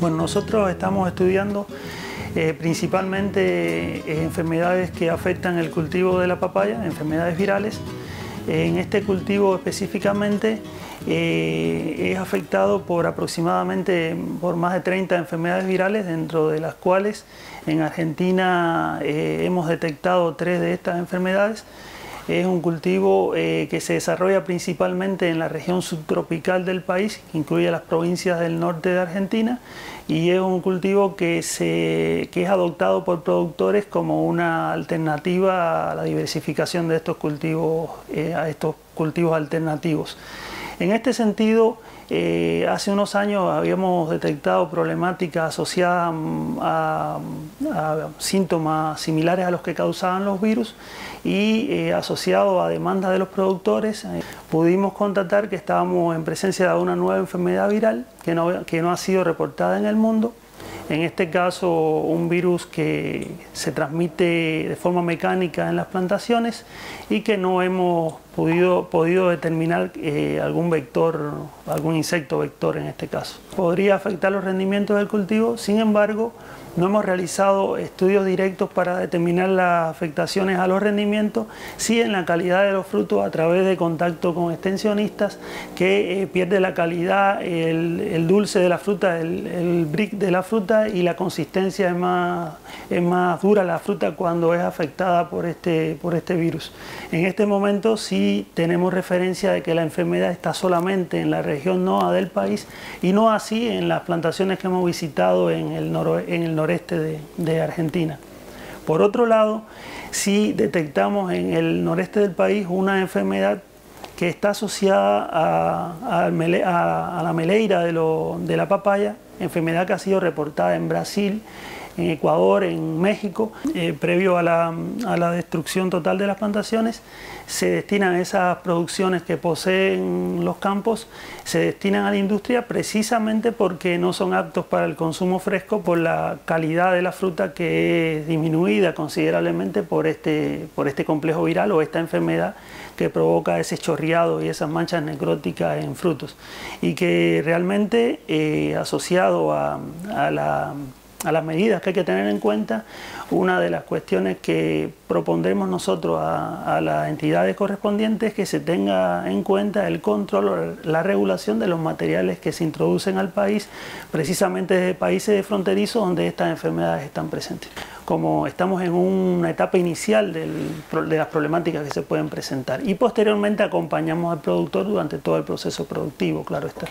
Bueno, nosotros estamos estudiando principalmente enfermedades que afectan el cultivo de la papaya, enfermedades virales. En este cultivo específicamente es afectado por aproximadamente más de 30 enfermedades virales, dentro de las cuales en Argentina hemos detectado 3 de estas enfermedades. Es un cultivo que se desarrolla principalmente en la región subtropical del país, que incluye las provincias del norte de Argentina, y es un cultivo que es adoptado por productores como una alternativa a la diversificación de estos cultivos, alternativos. En este sentido, hace unos años habíamos detectado problemáticas asociadas a síntomas similares a los que causaban los virus y asociado a demandas de los productores, pudimos constatar que estábamos en presencia de una nueva enfermedad viral que no ha sido reportada en el mundo. En este caso, un virus que se transmite de forma mecánica en las plantaciones y que no hemos podido determinar algún vector, algún insecto vector en este caso. Podría afectar los rendimientos del cultivo, sin embargo, no hemos realizado estudios directos para determinar las afectaciones a los rendimientos, sí en la calidad de los frutos a través de contacto con extensionistas, que pierde la calidad, el dulce de la fruta, el Brix de la fruta, y la consistencia es más dura la fruta cuando es afectada por este virus. En este momento sí tenemos referencia de que la enfermedad está solamente en la región NOA del país y no así en las plantaciones que hemos visitado en el noreste de Argentina. Por otro lado, sí detectamos en el noreste del país una enfermedad que está asociada a la meleira de la papaya, enfermedad que ha sido reportada en Brasil, en Ecuador, en México. Previo a la destrucción total de las plantaciones, se destinan esas producciones que poseen los campos, se destinan a la industria precisamente porque no son aptos para el consumo fresco por la calidad de la fruta, que es disminuida considerablemente por este complejo viral o esta enfermedad que provoca ese chorreado y esas manchas necróticas en frutos, y que realmente asociado a las medidas que hay que tener en cuenta, una de las cuestiones que propondremos nosotros a las entidades correspondientes es que se tenga en cuenta el control, la regulación de los materiales que se introducen al país, precisamente desde países fronterizos donde estas enfermedades están presentes. Como estamos en una etapa inicial de las problemáticas que se pueden presentar, y posteriormente acompañamos al productor durante todo el proceso productivo, claro está.